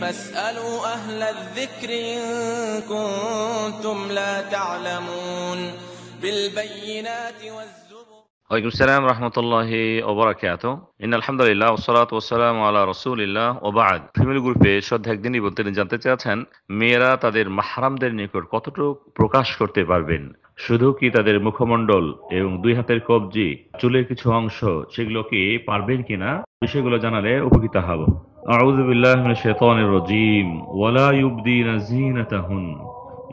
فاسألوا أهل الذكر إن كنتم لا تعلمون بالبينات والزبر. عليكم السلام ورحمة الله وبركاته. إن الحمد لله والصلاة والسلام على رسول الله وبعد. فيميل جروب شد هكذا نبنت نجنت تجاتهن ميرا تدير محرم در نيكور كترو بروكاش كرتي باربين. শুধু কি তাদের মুখমণ্ডল এবং দুই হাতের কবজি চুলের কিছু অংশ সেগুলো কি পারবেন কিনা বিষয়গুলো জানালে উপকৃত হব। আউযু বিল্লাহি মিনাশ শাইতানির রাজীম। ওয়ালা ইউবদিনা যিনাতাহুন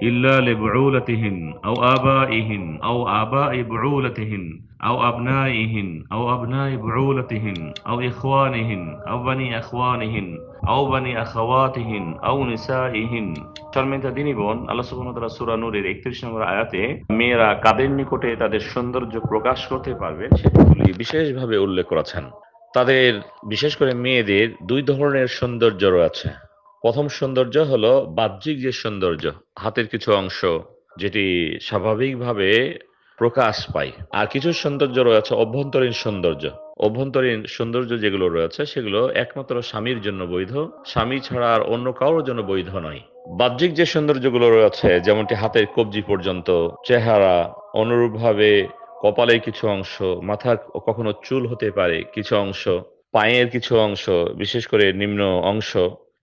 ইল্লা লিবুলাতিহিন আও আবাইহিন আও আবাই বুলাতিহিন আও আবনাইহিন আও আবনাই বুলাতিহিন আও ইখওয়ানিহিন আও বানি ইখওয়ানিহিন আও বানি আখাওয়াতিহিন আও নিসাইহিন। শর্মিতা দিনী বোন, আল্লাহ সুবহানাহু ওয়া তাআলা সূরা নূরের 31 নম্বর আয়াতে মেয়েরা কাদের নিকটে তাদের সৌন্দর্য প্রকাশ করতে পারবে সেগুলি বিশেষভাবে উল্লেখ করেছেন। তাদের বিশেষ করে মেয়েদের দুই ধরনের সৌন্দর্য রয়েছে। প্রথম সৌন্দর্য হলো বাহ্যিক যে সৌন্দর্য, হাতের কিছু অংশ যেটি স্বাভাবিকভাবে প্রকাশ পায়। আর কিছু সৌন্দর্য রয়েছে অভ্যন্তরীণ সৌন্দর্য। অভ্যন্তরীণ সৌন্দর্য যেগুলো রয়েছে সেগুলো একমাত্র স্বামীর জন্য বৈধ, স্বামী ছাড়া আর অন্য কারোর জন্য বৈধ নয়। বাহ্যিক যে সৌন্দর্যগুলো রয়েছে, যেমনটি হাতের কবজি পর্যন্ত, চেহারা, অনুরূপভাবে কপালের কিছু অংশ, মাথার কখনো চুল হতে পারে কিছু অংশ, পায়ের কিছু অংশ, বিশেষ করে নিম্ন অংশ,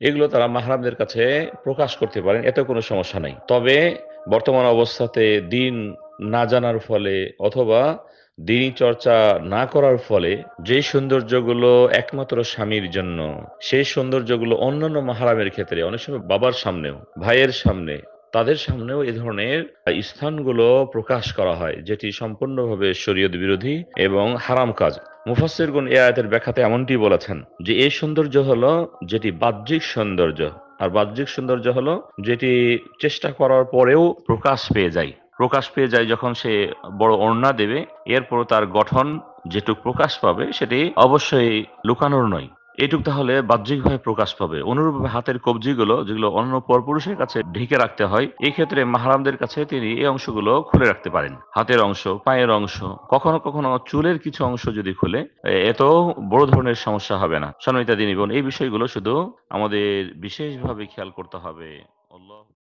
এগুলো তারা মাহরামদের কাছে প্রকাশ করতে পারেন, এতে কোনো সমস্যা নেই। তবে বর্তমান অবস্থাতে দিন না জানার ফলে অথবা দিনী চর্চা না করার ফলে যে সৌন্দর্যগুলো একমাত্র স্বামীর জন্য, সেই সৌন্দর্যগুলো অন্যান্য মাহরামের ক্ষেত্রে অনেক সময় বাবার সামনেও, ভাইয়ের সামনে, তাদের সামনেও এ ধরনের স্থানগুলো প্রকাশ করা হয়, যেটি সম্পূর্ণভাবে শরীয়ত বিরোধী এবং হারাম কাজ। মুফাসসিরগণ এই আয়াতের ব্যাখ্যাতে এমনটি বলেছেন যে এই সৌন্দর্য হলো যেটি বাহ্যিক সৌন্দর্য, আর বাহ্যিক সৌন্দর্য হলো যেটি চেষ্টা করার পরেও প্রকাশ পেয়ে যায়। প্রকাশ পেয়ে যায় যখন সে বড় ওড়না দেবে, এরপর তার গঠন যেটুক প্রকাশ পাবে সেটি অবশ্যই লুকানোর নয়, এটুক তাহলে বাহ্যিকভাবে প্রকাশ পাবে। অনুরূপভাবে হাতের কবজিগুলো যেগুলো অন্য পরপুরুষের কাছে ঢেকে রাখতে হয়, এক্ষেত্রে মাহরামদের কাছে তিনি এই অংশগুলো খুলে রাখতে পারেন। হাতের অংশ, পায়ের অংশ, কখনো কখনো চুলের কিছু অংশ যদি খুলে, এত বড় ধরনের সমস্যা হবে না। সম্মানিতা দিনী বোন, এই বিষয়গুলো শুধু আমাদের বিশেষভাবে খেয়াল করতে হবে। আল্লাহ